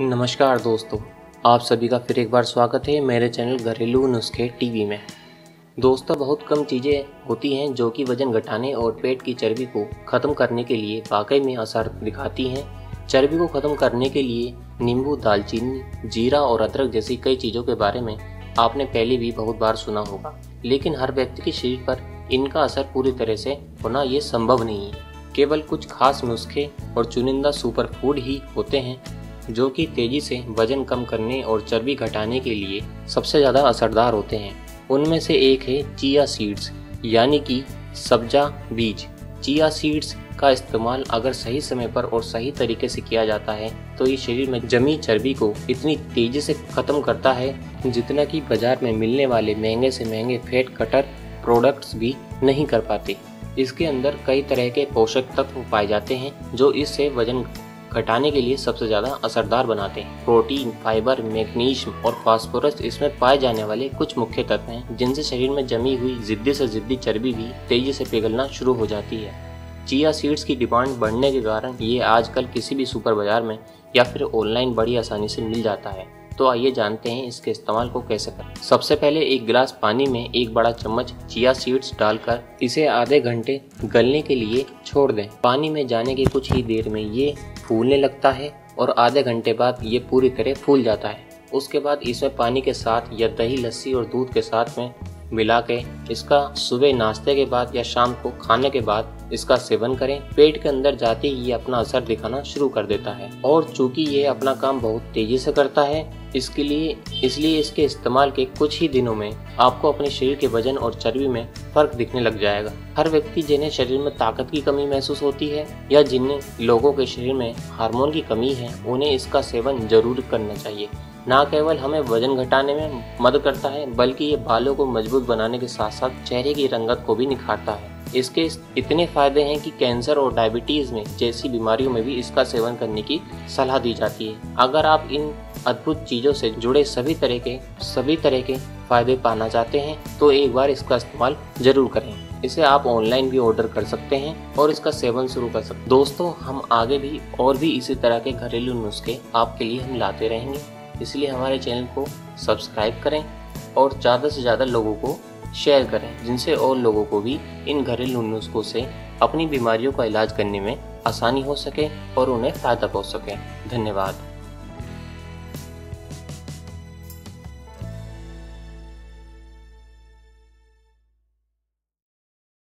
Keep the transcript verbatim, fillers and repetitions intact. नमस्कार दोस्तों, आप सभी का फिर एक बार स्वागत है मेरे चैनल घरेलू नुस्खे टीवी में। दोस्तों, बहुत कम चीज़ें होती हैं जो कि वज़न घटाने और पेट की चर्बी को ख़त्म करने के लिए वाकई में असर दिखाती हैं। चर्बी को ख़त्म करने के लिए नींबू, दालचीनी, जीरा और अदरक जैसी कई चीज़ों के बारे में आपने पहले भी बहुत बार सुना होगा, लेकिन हर व्यक्ति के शरीर पर इनका असर पूरी तरह से होना ये संभव नहीं है। केवल कुछ खास नुस्खे और चुनिंदा सुपर फूड ही होते हैं जो कि तेज़ी से वज़न कम करने और चर्बी घटाने के लिए सबसे ज़्यादा असरदार होते हैं। उनमें से एक है चिया सीड्स यानी कि सब्जा बीज। चिया सीड्स का इस्तेमाल अगर सही समय पर और सही तरीके से किया जाता है तो ये शरीर में जमी चर्बी को इतनी तेज़ी से ख़त्म करता है जितना कि बाज़ार में मिलने वाले महंगे से महंगे फैट कटर प्रोडक्ट्स भी नहीं कर पाते। इसके अंदर कई तरह के पोषक तत्व पाए जाते हैं जो इससे वज़न घटाने के लिए सबसे ज़्यादा असरदार बनाते हैं। प्रोटीन, फाइबर, मैग्नीशियम और फास्फोरस इसमें पाए जाने वाले कुछ मुख्य तत्व हैं जिनसे शरीर में जमी हुई जिद्दी से जिद्दी चर्बी भी तेजी से पिघलना शुरू हो जाती है। चिया सीड्स की डिमांड बढ़ने के कारण ये आजकल किसी भी सुपर बाजार में या फिर ऑनलाइन बड़ी आसानी से मिल जाता है। तो आइए जानते हैं इसके इस्तेमाल को कैसे करें। सबसे पहले एक गिलास पानी में एक बड़ा चम्मच चिया सीड्स डालकर इसे आधे घंटे गलने के लिए छोड़ दें। पानी में जाने के कुछ ही देर में ये फूलने लगता है और आधे घंटे बाद ये पूरी तरह फूल जाता है। उसके बाद इसमें पानी के साथ या दही, लस्सी और दूध के साथ में मिला के इसका सुबह नाश्ते के बाद या शाम को खाने के बाद इसका सेवन करें। पेट के अंदर जाते ही ये अपना असर दिखाना शुरू कर देता है और चूंकि ये अपना काम बहुत तेजी से करता है इसके लिए इसलिए इसके इस्तेमाल के कुछ ही दिनों में आपको अपने शरीर के वजन और चर्बी में फर्क दिखने लग जाएगा। हर व्यक्ति जिन्हें शरीर में ताकत की कमी महसूस होती है या जिन लोगों के शरीर में हार्मोन की कमी है उन्हें इसका सेवन जरूर करना चाहिए। ना केवल हमें वजन घटाने में मदद करता है बल्कि ये बालों को मजबूत बनाने के साथ साथ चेहरे की रंगत को भी निखारता है। इसके इतने फायदे हैं कि कैंसर और डायबिटीज़ में जैसी बीमारियों में भी इसका सेवन करने की सलाह दी जाती है। अगर आप इन अद्भुत चीज़ों से जुड़े सभी तरह के सभी तरह के फायदे पाना चाहते हैं तो एक बार इसका इस्तेमाल जरूर करें। इसे आप ऑनलाइन भी ऑर्डर कर सकते हैं और इसका सेवन शुरू कर सकते हैं। दोस्तों, हम आगे भी और भी इसी तरह के घरेलू नुस्खे आपके लिए हम लाते रहेंगे, इसलिए हमारे चैनल को सब्सक्राइब करें और ज़्यादा से ज़्यादा लोगों को शेयर करें जिनसे और लोगों को भी इन घरेलू नुस्खों से अपनी बीमारियों का इलाज करने में आसानी हो सके और उन्हें फ़ायदा पहुँच सके। धन्यवाद।